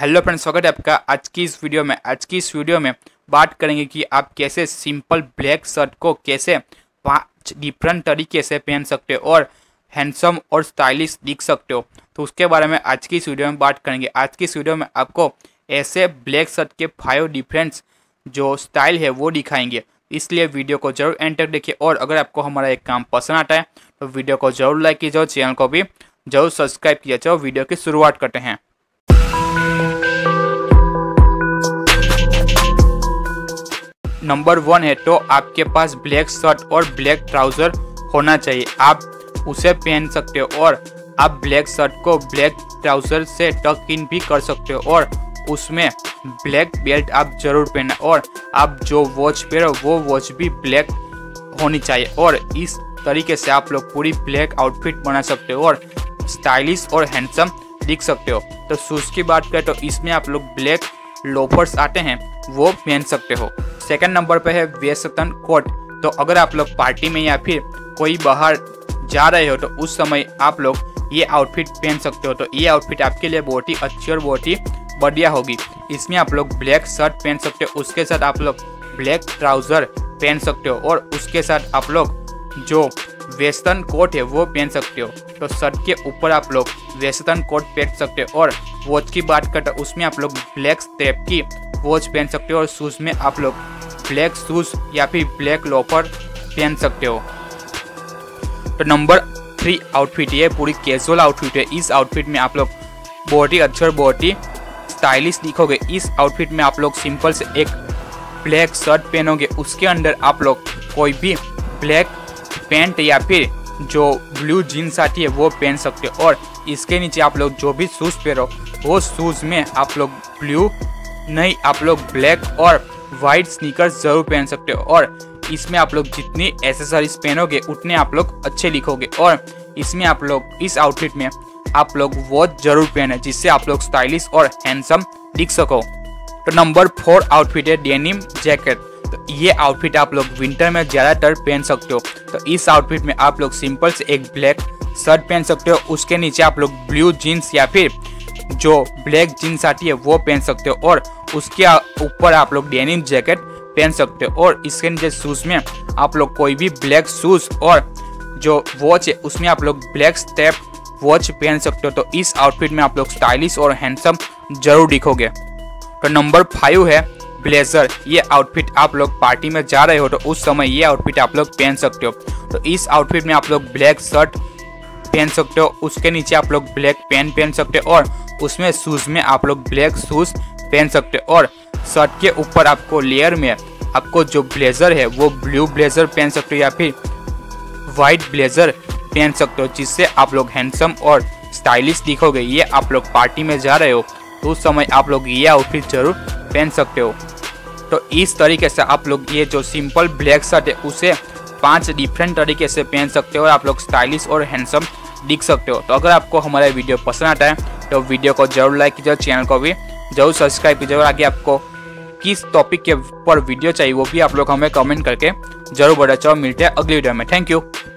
Hello friends, स्वागत है आपका आज की इस वीडियो में बात करेंगे कि आप कैसे सिंपल ब्लैक शर्ट को कैसे 5 डिफरेंट तरीके से पहन सकते हो और हैंडसम और स्टाइलिश दिख सकते हो। तो उसके बारे में आज की इस वीडियो में बात करेंगे। आज की इस वीडियो में आपको ऐसे ब्लैक शर्ट के 5 डिफरेंट जो स्टाइल है वो दिखाएंगे, इसलिए वीडियो को जरूर एंड तक देखिए। और अगर आपको हमारा एक काम पसंद आता है तो वीडियो को जरूर लाइक कीजिए और चैनल को भी जरूर सब्सक्राइब किया जाओ। वीडियो की शुरुआत करते हैं। नंबर 1 है तो आपके पास ब्लैक शर्ट और ब्लैक ट्राउजर होना चाहिए, आप उसे पहन सकते हो। और आप ब्लैक शर्ट को ब्लैक ट्राउजर से टक इन भी कर सकते हो और उसमें ब्लैक बेल्ट आप जरूर पहनना। और आप जो वॉच पहनो वो वॉच भी ब्लैक होनी चाहिए। और इस तरीके से आप लोग पूरी ब्लैक आउटफिट बना सकते हो और स्टाइलिश और हैंडसम दिख सकते हो। तो शूज़ की बात करें तो इसमें आप लोग ब्लैक लोफर्स आते हैं वो पहन सकते हो। सेकंड नंबर पे है वेस्टर्न कोट। तो अगर आप लोग पार्टी में या फिर कोई बाहर जा रहे हो तो उस समय आप लोग ये आउटफिट पहन सकते हो। तो ये आउटफिट आपके लिए बहुत ही अच्छी और बहुत ही बढ़िया होगी। इसमें आप लोग ब्लैक शर्ट पहन सकते हो, उसके साथ आप लोग ब्लैक ट्राउज़र पहन सकते हो और उसके साथ आप लोग जो वेस्टर्न कोट है वो पहन सकते हो। तो शर्ट के ऊपर आप लोग वेस्टर्न कोट पहन सकते हो। और वॉच की बात करते हैं, उसमें आप लोग ब्लैक स्ट्रैप की वॉच पहन सकते हो और शूज़ में आप लोग ब्लैक शूज़ या फिर ब्लैक लोफर पहन सकते हो। तो नंबर 3 आउटफिट, ये पूरी कैजुअल आउटफिट है। इस आउटफिट में आप लोग बहुत ही अच्छे और बहुत ही स्टाइलिश दिखोगे। इस आउटफिट में आप लोग सिंपल से एक ब्लैक शर्ट पहनोगे, उसके अंदर आप लोग कोई भी ब्लैक पैंट या फिर जो ब्लू जीन्स आती है वो पहन सकते हो। और इसके नीचे आप लोग जो भी शूज़ पहनो वो शूज़ में आप लोग ब्लू नहीं, आप लोग ब्लैक और वाइट स्नीकर्स जरूर पहन सकते हो। और इसमें आप लोग जितनी एसेसरीज पहनोगे उतने आप लोग अच्छे दिखोगे। और इसमें आप लोग इस आउटफिट में आप लोग वॉच जरूर पहने जिससे आप लोग स्टाइलिश और हैंडसम दिख सको। तो नंबर 4 आउटफिट है डेनिम जैकेट। तो ये आउटफिट आप लोग विंटर में ज़्यादातर पहन सकते हो। तो इस आउटफिट में आप लोग सिंपल से एक ब्लैक शर्ट पहन सकते हो, उसके नीचे आप लोग ब्लू जीन्स या फिर जो ब्लैक जीन्स आती है वो पहन सकते हो और उसके ऊपर आप लोग डेनिम जैकेट पहन सकते हो। और इसके नीचे शूज़ में आप लोग कोई भी ब्लैक शूज़ और जो वॉच है उसमें आप लोग ब्लैक स्टेप वॉच पहन सकते हो। तो इस आउटफिट में आप लोग स्टाइलिश और हैंडसम जरूर दिखोगे। तो नंबर 5 है ब्लेजर। ये आउटफिट आप लोग पार्टी में जा रहे हो तो उस समय ये आउटफिट आप लोग पहन सकते हो। तो इस आउटफिट में आप लोग ब्लैक शर्ट पहन सकते हो, उसके नीचे आप लोग ब्लैक पैंट पहन सकते हो और उसमें शूज़ में आप लोग ब्लैक शूज़ पहन सकते हो। और शर्ट के ऊपर आपको लेयर में आपको जो ब्लेजर है वो ब्लू ब्लेजर पहन सकते हो या फिर वाइट ब्लेजर पहन सकते हो, जिससे आप लोग हैंडसम और स्टाइलिश दिखोगे। ये आप लोग पार्टी में जा रहे हो तो उस समय आप लोग ये आउटफिट जरूर पहन सकते हो। तो इस तरीके से आप लोग ये जो सिंपल ब्लैक शर्ट है उसे 5 डिफरेंट तरीके से पहन सकते हो और आप लोग स्टाइलिश और हैंडसम दिख सकते हो। तो अगर आपको हमारा वीडियो पसंद आता है तो वीडियो को जरूर लाइक कीजिए, चैनल को भी जरूर सब्सक्राइब कीजिए। और आगे आपको किस टॉपिक के ऊपर वीडियो चाहिए वो भी आप लोग हमें कमेंट करके जरूर बताओ। मिलते हैं अगली वीडियो में। Thank you.